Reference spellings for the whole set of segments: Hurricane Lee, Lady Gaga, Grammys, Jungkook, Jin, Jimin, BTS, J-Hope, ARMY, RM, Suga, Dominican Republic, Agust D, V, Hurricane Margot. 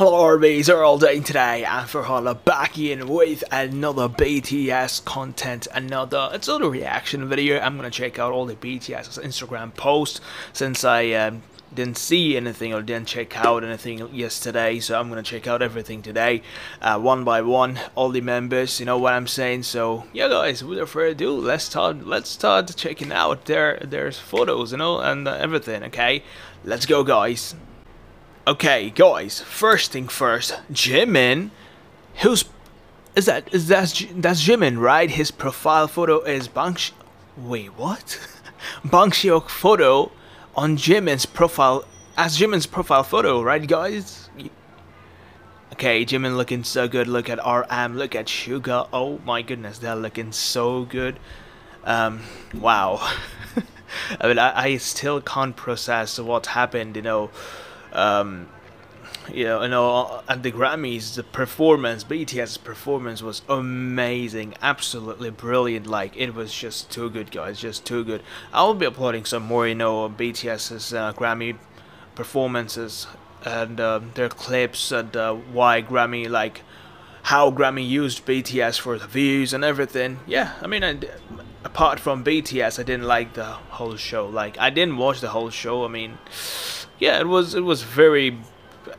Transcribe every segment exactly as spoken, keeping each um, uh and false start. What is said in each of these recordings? Hello R Bs, we're all doing today and Farhala back in with another B T S content, another, it's another reaction video. I'm going to check out all the BTS's Instagram posts since I um, didn't see anything or didn't check out anything yesterday, so I'm going to check out everything today, uh, one by one, all the members, you know what I'm saying. So yeah guys, without further ado, let's start, let's start checking out their, their photos, you know, and uh, everything, okay? Let's go guys. Okay guys, first thing first, Jimin, who's, is that, is that, that's Jimin, right? His profile photo is Bangshi, wait what? Bangshiok photo on Jimin's profile, as Jimin's profile photo, right guys? Okay, Jimin looking so good, look at R M, look at Suga, oh my goodness, they're looking so good, um, wow. I mean, I, I still can't process what happened, you know. Um, you know, you know, at the Grammys, the performance, BTS's performance was amazing, absolutely brilliant. Like, it was just too good, guys, just too good. I'll be uploading some more, you know, BTS's uh, Grammy performances and uh, their clips and uh, why Grammy, like, how Grammy used B T S for the views and everything. Yeah, I mean, I. Apart from B T S, I didn't like the whole show. Like, I didn't watch the whole show. I mean, yeah, it was it was very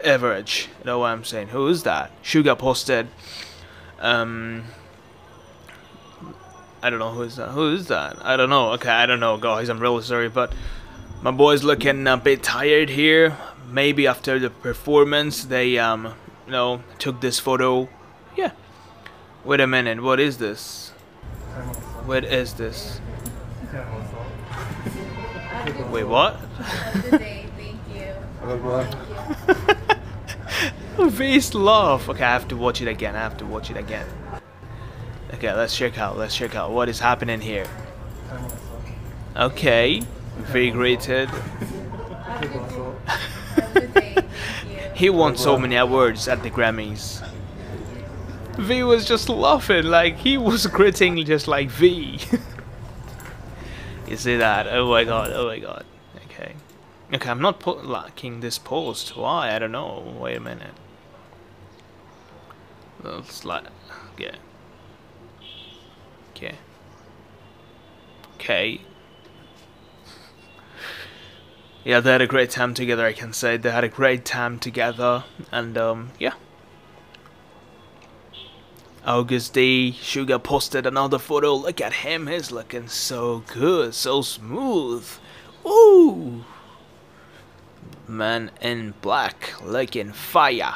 average. You know what I'm saying? Who is that? Suga posted. Um, I don't know who is that. Who is that? I don't know. Okay, I don't know, guys. I'm really sorry, but my boy's looking a bit tired here. Maybe after the performance, they um, you know, took this photo. Yeah. Wait a minute. What is this? What is this? Wait, what? Have a good day. Thank you. Thank you. Face love. Okay, I have to watch it again. I have to watch it again. Okay, let's check out. Let's check out what is happening here. Okay, very greeted. He won so many awards at the Grammys. V was just laughing, like he was gritting just like V. You see that? Oh my god, oh my god. Okay. Okay, I'm not liking this post. Why? I don't know. Wait a minute. Looks like... yeah. Okay. Okay. Yeah, they had a great time together, I can say. They had a great time together. And, um, yeah. Agust D, Suga posted another photo. Look at him, he's looking so good, so smooth. Ooh! Man in black, looking fire.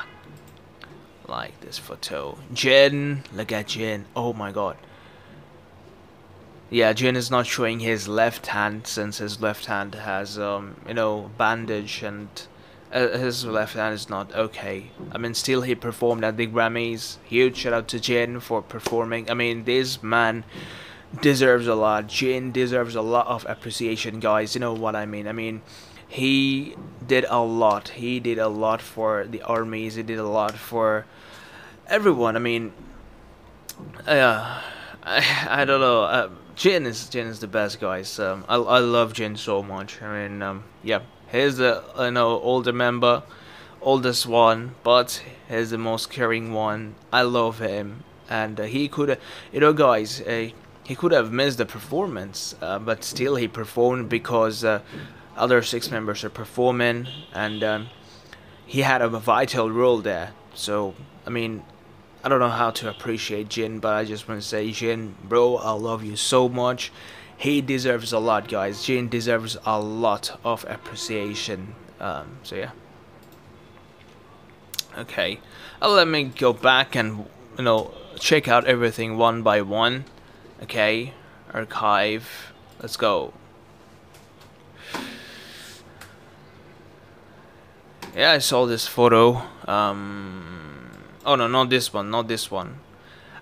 Like this photo. Jin, look at Jin. Oh my god. Yeah, Jin is not showing his left hand since his left hand has, um, you know, bandage and... Uh, his left hand is not okay. I mean, still he performed at the Grammys. Huge shout out to Jin for performing. I mean, this man deserves a lot. Jin deserves a lot of appreciation, guys. You know what I mean? I mean, he did a lot. He did a lot for the armies. He did a lot for everyone. I mean, uh, I, I don't know. Uh, Jin is Jin is the best, guys. Um, I I love Jin so much. I mean, um, yeah. He's the, you know, older member, oldest one, but he's the most caring one. I love him, and uh, he could, you know, guys, uh, he could have missed the performance, uh, but still he performed because uh, other six members are performing, and um, he had a vital role there. So, I mean, I don't know how to appreciate Jin, but I just want to say, Jin, bro, I love you so much. He deserves a lot, guys. Jin deserves a lot of appreciation. Um, so yeah. Okay, uh, let me go back and, you know, check out everything one by one. Okay, archive. Let's go. Yeah, I saw this photo. Um, oh no, not this one. Not this one.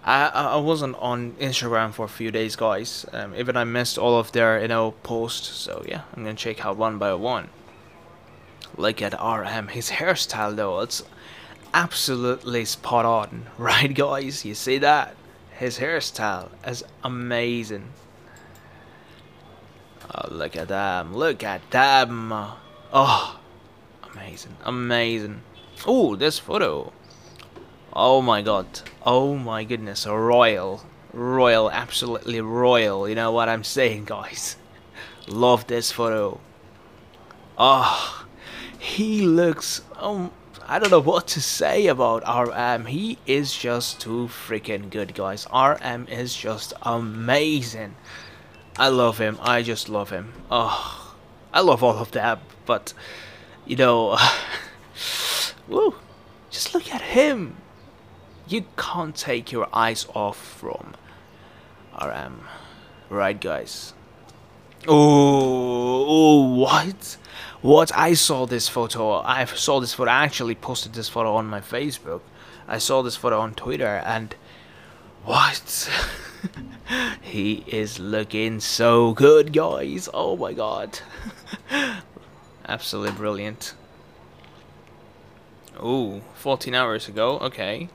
I, I wasn't on Instagram for a few days, guys. Um, even I missed all of their, you know, posts. So yeah, I'm gonna check out one by one. Look at R M, his hairstyle though, it's absolutely spot on, right, guys? You see that? His hairstyle is amazing. Oh, look at them! Look at them! Oh, amazing, amazing. Oh, this photo. Oh my god. Oh my goodness. Royal. Royal. Absolutely royal. You know what I'm saying, guys. Love this photo. Ah, oh, he looks... Um, I don't know what to say about R M. He is just too freaking good, guys. R M is just amazing. I love him. I just love him. Oh, I love all of that. But, you know... Woo, just look at him. You can't take your eyes off from R M. Right, guys. Oh, oh, what? What? I saw this photo. I saw this photo. I actually posted this photo on my Facebook. I saw this photo on Twitter, and what? He is looking so good, guys. Oh my god. Absolutely brilliant. Ooh, fourteen hours ago. Okay.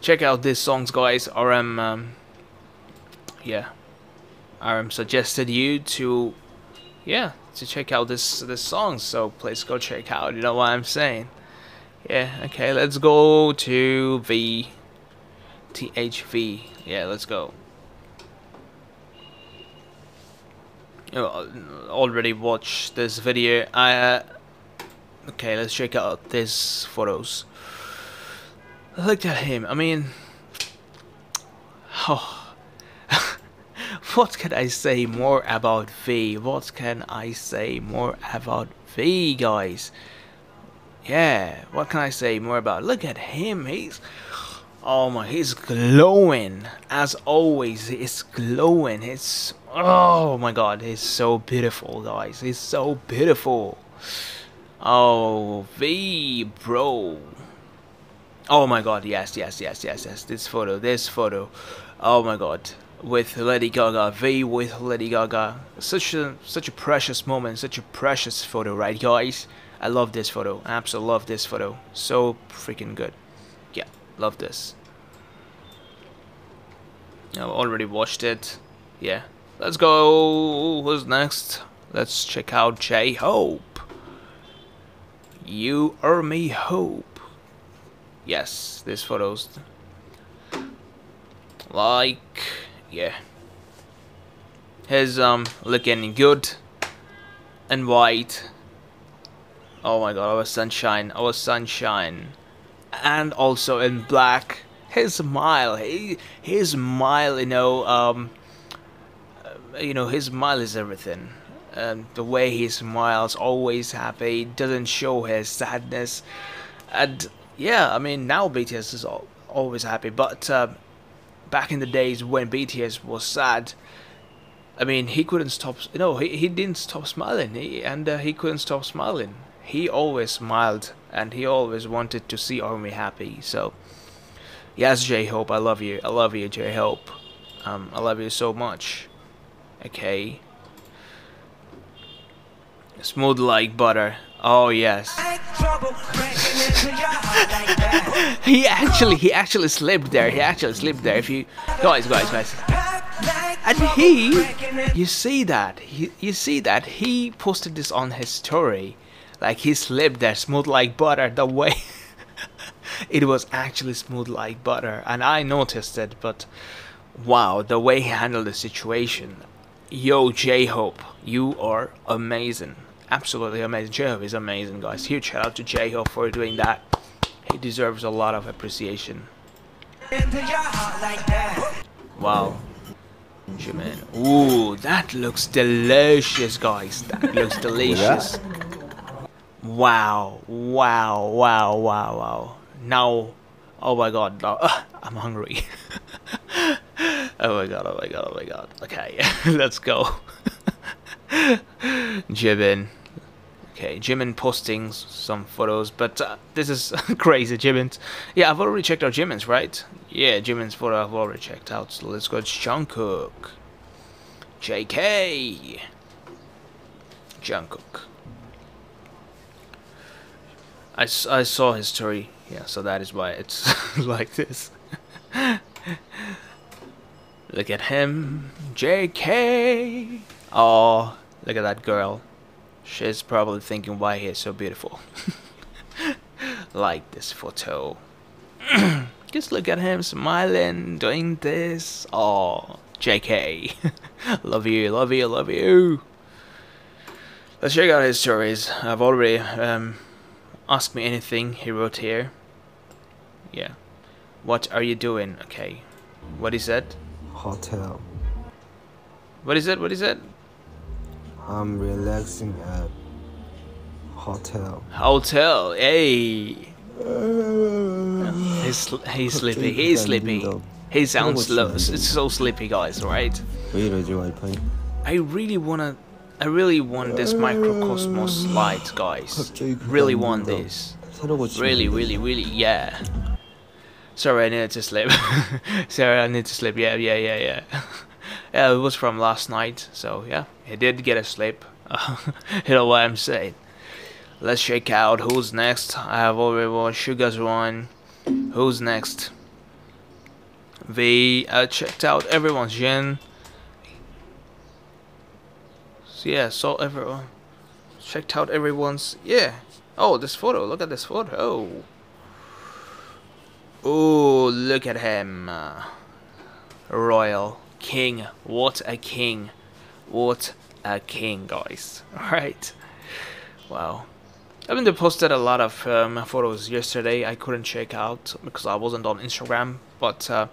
Check out these songs, guys. R M, um, yeah, R M suggested you to, yeah, to check out this this song. So please go check out. You know what I'm saying? Yeah. Okay. Let's go to V, T H V. Yeah. Let's go. Oh, already watched this video. I. Uh, Okay, let's check out these photos. Look at him. I mean, oh, what can I say more about V? What can I say more about V, guys? Yeah, what can I say more about? Look at him. He's, oh my, he's glowing as always. He's glowing. He's, oh my God, he's so beautiful, guys. He's so beautiful. Oh, V, bro. Oh my god, yes, yes, yes, yes, yes. This photo, this photo. Oh my god. With Lady Gaga, V with Lady Gaga. Such a such a precious moment, such a precious photo, right, guys? I love this photo. I absolutely love this photo. So freaking good. Yeah, love this. I already watched it. Yeah. Let's go. Who's next? Let's check out J-Hope. You are me, Hope. Yes, this photo's like, yeah, his um looking good and white. Oh my god, our sunshine, our sunshine, and also in black. His smile, he his smile, you know, um, you know, his smile is everything. Um, the way he smiles, always happy, doesn't show his sadness, and yeah, I mean now B T S is all, always happy, but uh, back in the days when B T S was sad, I mean he couldn't stop. You know, he he didn't stop smiling, he, and uh, he couldn't stop smiling. He always smiled, and he always wanted to see ARMY happy. So yes, J-Hope, I love you, I love you, J-Hope, um, I love you so much. Okay. Smooth like butter. Oh yes. he actually, he actually slipped there. He actually slipped there. If you guys, guys, guys. And he, you see that? He, you see that? He posted this on his story. Like he slipped there, smooth like butter. The way it was actually smooth like butter, and I noticed it. But wow, the way he handled the situation. Yo, J-Hope, you are amazing. Absolutely amazing. J-Hope is amazing, guys. Huge shout out to J-Hope for doing that. He deserves a lot of appreciation. Wow. Jimin. Ooh, that looks delicious, guys. That looks delicious. Wow. Wow, wow, wow, wow. Now, oh my god, now, uh, I'm hungry. Oh my god, oh my god, oh my god. Okay, let's go. Jimin. Okay, Jimin posting some photos, but uh, this is crazy, Jimin. Yeah, I've already checked out Jimin's, right? Yeah, Jimin's photo I've already checked out. So let's go to Jungkook. J K. Jungkook. I, I saw his story. Yeah, so that is why it's like this. Look at him, J K. Oh, look at that girl. She's probably thinking why he is so beautiful. like this photo. Just look at him smiling, doing this. Oh, J K. Love you, love you, love you. Let's check out his stories. I've already um, asked me anything he wrote here. Yeah. What are you doing? Okay. What is that? Hotel. What is that? What is that? I'm relaxing at hotel. Hotel. Hey. He's, he's sleepy. He's sleepy. He sounds slow. It's so sleepy, guys. Right? I really wanna. I really want this microcosmos light, guys. Really want this. Really, really, really. Yeah. Sorry, I needed to sleep. Sorry, I need to sleep. Yeah, yeah, yeah, yeah. Yeah, it was from last night. So yeah, he did get a sleep. You know what I'm saying? Let's check out who's next. I have already watched Suga's one. Who's next? V. I checked out everyone's Jin. So yeah, saw everyone. Checked out everyone's. Yeah. Oh, this photo. Look at this photo. Oh, look at him. Royal king. What a king. What a king, guys. Alright. Wow. I mean, they posted a lot of um, photos yesterday. I couldn't check out because I wasn't on Instagram. But uh,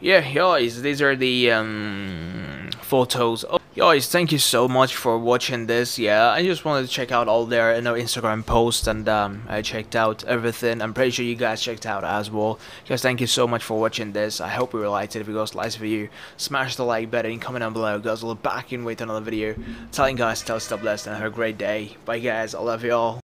yeah, guys, these are the um, photos. Oh, guys, thank you so much for watching this. Yeah, I just wanted to check out all their you know, Instagram posts, and um, I checked out everything. I'm pretty sure you guys checked out as well. Guys, thank you so much for watching this. I hope you liked it. If you guys liked the video, smash the like button, comment down below. Guys, we'll be back in with another video. Telling guys, tell us to bless and have a great day. Bye, guys. I love you all.